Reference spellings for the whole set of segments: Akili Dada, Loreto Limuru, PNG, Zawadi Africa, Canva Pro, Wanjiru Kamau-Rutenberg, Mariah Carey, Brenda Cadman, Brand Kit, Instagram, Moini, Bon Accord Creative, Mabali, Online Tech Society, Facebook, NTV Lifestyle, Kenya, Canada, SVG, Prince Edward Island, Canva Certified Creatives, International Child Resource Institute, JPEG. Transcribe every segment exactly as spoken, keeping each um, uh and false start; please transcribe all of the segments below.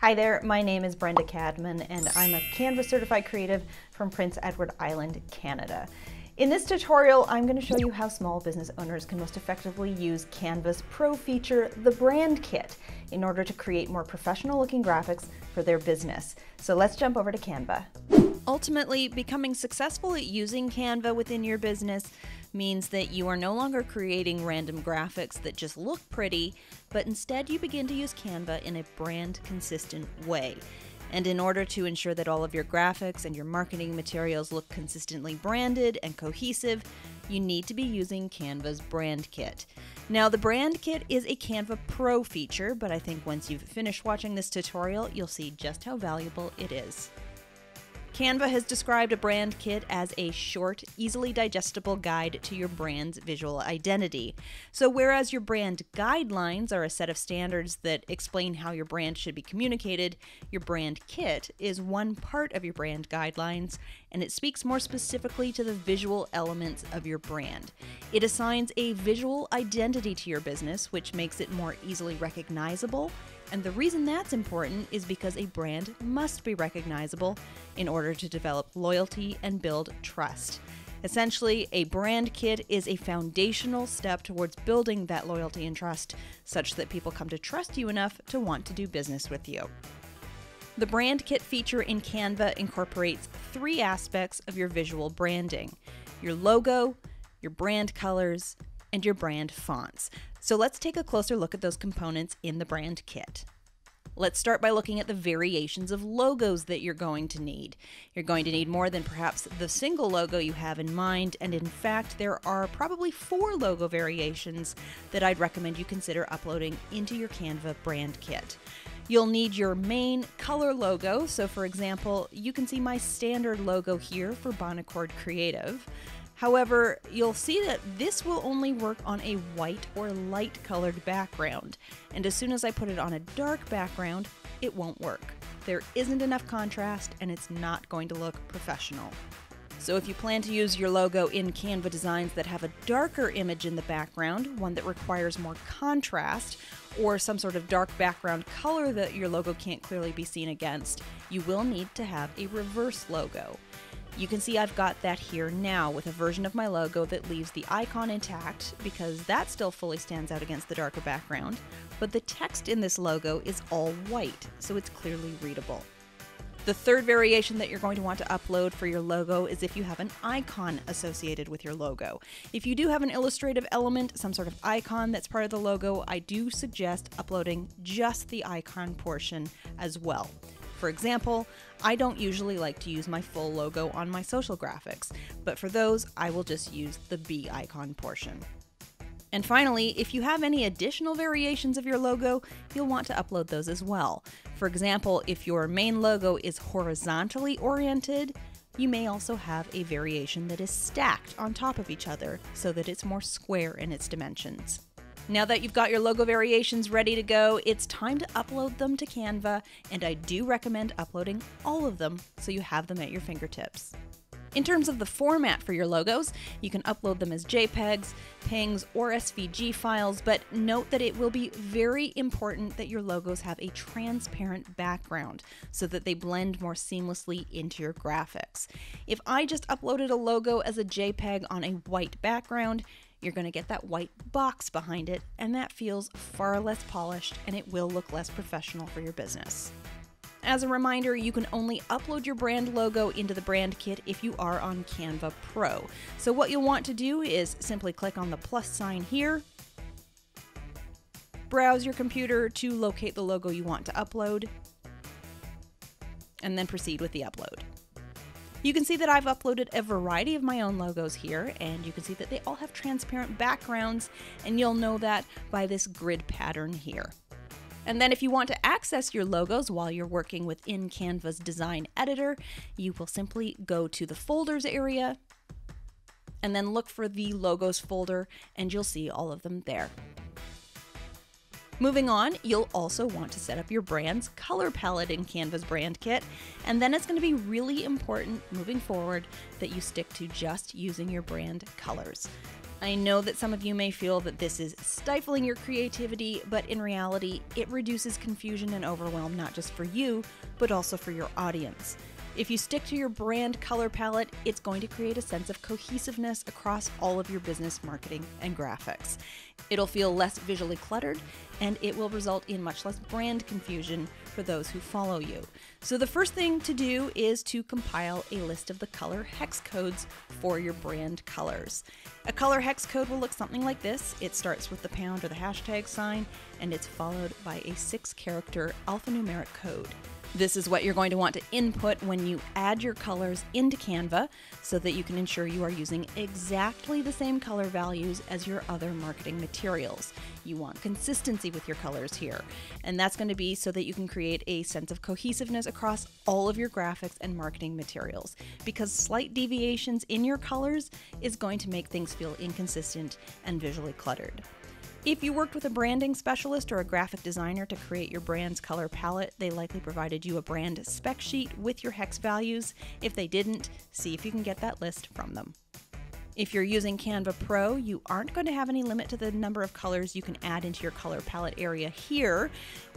Hi there, my name is Brenda Cadman and I'm a Canva Certified Creative from Prince Edward Island, Canada. In this tutorial, I'm going to show you how small business owners can most effectively use Canva's pro feature, the Brand Kit, in order to create more professional looking graphics for their business. So let's jump over to Canva. Ultimately, becoming successful at using Canva within your business means that you are no longer creating random graphics that just look pretty, but instead you begin to use Canva in a brand consistent way. And in order to ensure that all of your graphics and your marketing materials look consistently branded and cohesive, you need to be using Canva's Brand Kit. Now, the Brand Kit is a Canva Pro feature, but I think once you've finished watching this tutorial, you'll see just how valuable it is. Canva has described a Brand Kit as a short, easily digestible guide to your brand's visual identity. So whereas your brand guidelines are a set of standards that explain how your brand should be communicated, your Brand Kit is one part of your brand guidelines, and it speaks more specifically to the visual elements of your brand. It assigns a visual identity to your business, which makes it more easily recognizable. And the reason that's important is because a brand must be recognizable in order to develop loyalty and build trust. Essentially, a Brand Kit is a foundational step towards building that loyalty and trust such that people come to trust you enough to want to do business with you. The Brand Kit feature in Canva incorporates three aspects of your visual branding: your logo, your brand colors, and your brand fonts. So let's take a closer look at those components in the Brand Kit. Let's start by looking at the variations of logos that you're going to need. You're going to need more than perhaps the single logo you have in mind, and in fact, there are probably four logo variations that I'd recommend you consider uploading into your Canva Brand Kit. You'll need your main color logo. So for example, you can see my standard logo here for Bon Accord Creative. However, you'll see that this will only work on a white or light colored background, and as soon as I put it on a dark background, it won't work. There isn't enough contrast and it's not going to look professional. So if you plan to use your logo in Canva designs that have a darker image in the background, one that requires more contrast, or some sort of dark background color that your logo can't clearly be seen against, you will need to have a reverse logo. You can see I've got that here now with a version of my logo that leaves the icon intact because that still fully stands out against the darker background, but the text in this logo is all white, so it's clearly readable. The third variation that you're going to want to upload for your logo is if you have an icon associated with your logo. If you do have an illustrative element, some sort of icon that's part of the logo, I do suggest uploading just the icon portion as well. For example, I don't usually like to use my full logo on my social graphics, but for those, I will just use the B icon portion. And finally, if you have any additional variations of your logo, you'll want to upload those as well. For example, if your main logo is horizontally oriented, you may also have a variation that is stacked on top of each other so that it's more square in its dimensions. Now that you've got your logo variations ready to go, it's time to upload them to Canva, and I do recommend uploading all of them so you have them at your fingertips. In terms of the format for your logos, you can upload them as JPEGs, P N Gs, or S V G files, but note that it will be very important that your logos have a transparent background so that they blend more seamlessly into your graphics. If I just uploaded a logo as a JPEG on a white background, you're going to get that white box behind it, and that feels far less polished, and it will look less professional for your business. As a reminder, you can only upload your brand logo into the Brand Kit if you are on Canva Pro. So what you'll want to do is simply click on the plus sign here, browse your computer to locate the logo you want to upload, and then proceed with the upload. You can see that I've uploaded a variety of my own logos here, and you can see that they all have transparent backgrounds, and you'll know that by this grid pattern here. And then if you want to access your logos while you're working within Canva's design editor, you will simply go to the folders area and then look for the logos folder, and you'll see all of them there. Moving on, you'll also want to set up your brand's color palette in Canva's Brand Kit, and then it's going to be really important moving forward that you stick to just using your brand colors. I know that some of you may feel that this is stifling your creativity, but in reality, it reduces confusion and overwhelm not just for you, but also for your audience. If you stick to your brand color palette, it's going to create a sense of cohesiveness across all of your business marketing and graphics. It'll feel less visually cluttered, and it will result in much less brand confusion for those who follow you. So the first thing to do is to compile a list of the color hex codes for your brand colors. A color hex code will look something like this. It starts with the pound or the hashtag sign, and it's followed by a six-character alphanumeric code. This is what you're going to want to input when you add your colors into Canva so that you can ensure you are using exactly the same color values as your other marketing materials. You want consistency with your colors here, and that's going to be so that you can create a sense of cohesiveness across all of your graphics and marketing materials, because slight deviations in your colors is going to make things feel inconsistent and visually cluttered. If you worked with a branding specialist or a graphic designer to create your brand's color palette, they likely provided you a brand spec sheet with your hex values. If they didn't, see if you can get that list from them. If you're using Canva Pro, you aren't going to have any limit to the number of colors you can add into your color palette area here,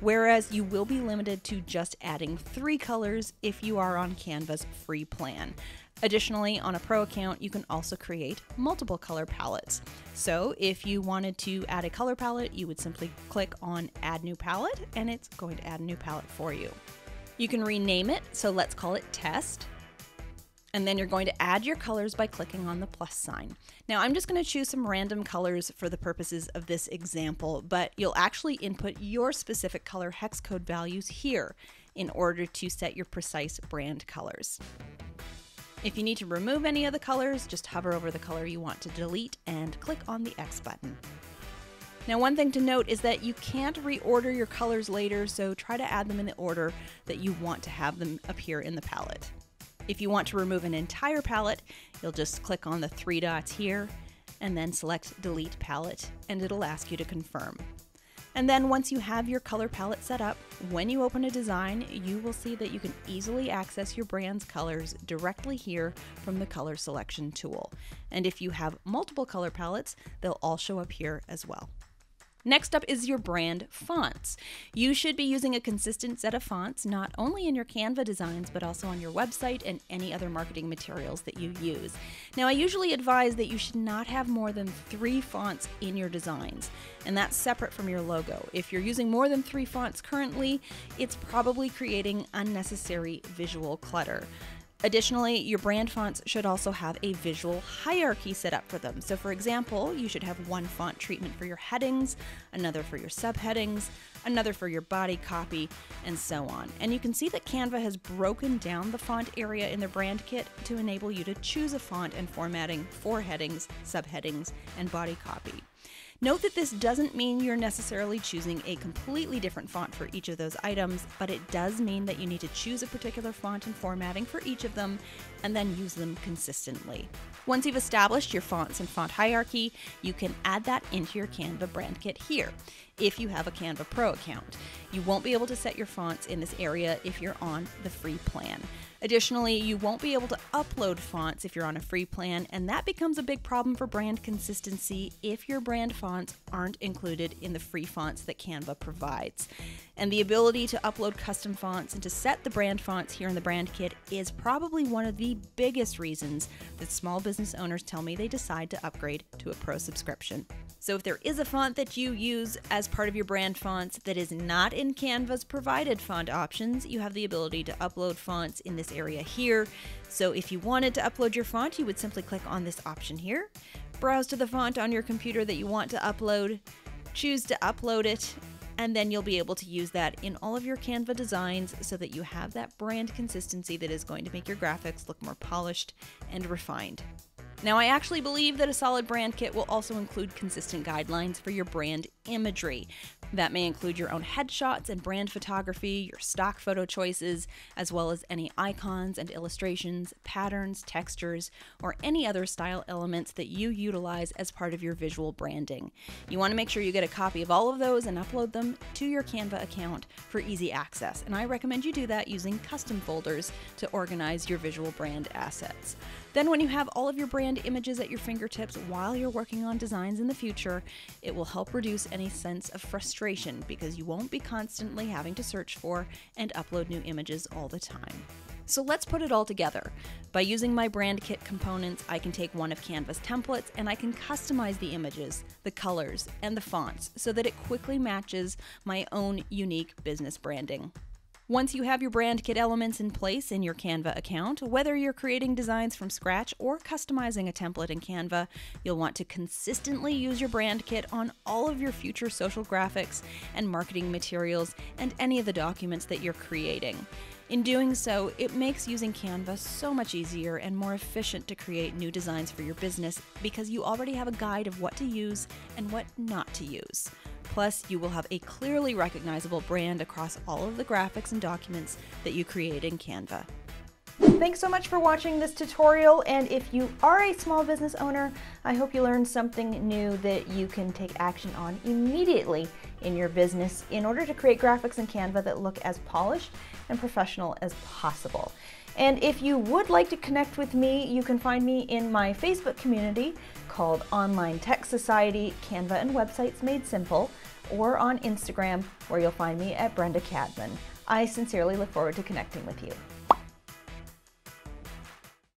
whereas you will be limited to just adding three colors if you are on Canva's free plan. Additionally, on a Pro account, you can also create multiple color palettes. So if you wanted to add a color palette, you would simply click on Add New Palette, and it's going to add a new palette for you. You can rename it, so let's call it Test. And then you're going to add your colors by clicking on the plus sign. Now I'm just going to choose some random colors for the purposes of this example, but you'll actually input your specific color hex code values here in order to set your precise brand colors. If you need to remove any of the colors, just hover over the color you want to delete and click on the X button. Now, one thing to note is that you can't reorder your colors later, so try to add them in the order that you want to have them appear in the palette. If you want to remove an entire palette, you'll just click on the three dots here and then select Delete Palette, and it'll ask you to confirm. And then once you have your color palette set up, when you open a design, you will see that you can easily access your brand's colors directly here from the color selection tool. And if you have multiple color palettes, they'll all show up here as well. Next up is your brand fonts. You should be using a consistent set of fonts, not only in your Canva designs, but also on your website and any other marketing materials that you use. Now, I usually advise that you should not have more than three fonts in your designs, and that's separate from your logo. If you're using more than three fonts currently, it's probably creating unnecessary visual clutter. Additionally, your brand fonts should also have a visual hierarchy set up for them. So for example, you should have one font treatment for your headings, another for your subheadings, another for your body copy, and so on. And you can see that Canva has broken down the font area in the brand kit to enable you to choose a font and formatting for headings, subheadings, and body copy. Note that this doesn't mean you're necessarily choosing a completely different font for each of those items, but it does mean that you need to choose a particular font and formatting for each of them, and then use them consistently. Once you've established your fonts and font hierarchy, you can add that into your Canva brand kit here, if you have a Canva Pro account. You won't be able to set your fonts in this area if you're on the free plan. Additionally, you won't be able to upload fonts if you're on a free plan, and that becomes a big problem for brand consistency if your brand fonts aren't included in the free fonts that Canva provides. And the ability to upload custom fonts and to set the brand fonts here in the brand kit is probably one of the biggest reasons that small business owners tell me they decide to upgrade to a pro subscription. So if there is a font that you use as part of your brand fonts that is not in Canva's provided font options, you have the ability to upload fonts in this area here. So if you wanted to upload your font, you would simply click on this option here, browse to the font on your computer that you want to upload, choose to upload it, and then you'll be able to use that in all of your Canva designs so that you have that brand consistency that is going to make your graphics look more polished and refined. Now, I actually believe that a solid brand kit will also include consistent guidelines for your brand imagery. That may include your own headshots and brand photography, your stock photo choices, as well as any icons and illustrations, patterns, textures, or any other style elements that you utilize as part of your visual branding. You want to make sure you get a copy of all of those and upload them to your Canva account for easy access. And I recommend you do that using custom folders to organize your visual brand assets. Then when you have all of your brand images at your fingertips while you're working on designs in the future, it will help reduce any sense of frustration because you won't be constantly having to search for and upload new images all the time. So let's put it all together. By using my Brand Kit components, I can take one of Canva's templates and I can customize the images, the colors, and the fonts so that it quickly matches my own unique business branding. Once you have your Brand Kit elements in place in your Canva account, whether you're creating designs from scratch or customizing a template in Canva, you'll want to consistently use your Brand Kit on all of your future social graphics and marketing materials and any of the documents that you're creating. In doing so, it makes using Canva so much easier and more efficient to create new designs for your business because you already have a guide of what to use and what not to use. Plus, you will have a clearly recognizable brand across all of the graphics and documents that you create in Canva. Thanks so much for watching this tutorial, and if you are a small business owner, I hope you learned something new that you can take action on immediately in your business in order to create graphics in Canva that look as polished and professional as possible. And if you would like to connect with me, you can find me in my Facebook community called Online Tech Society, Canva and Websites Made Simple, or on Instagram, where you'll find me at Brenda Cadman. I sincerely look forward to connecting with you.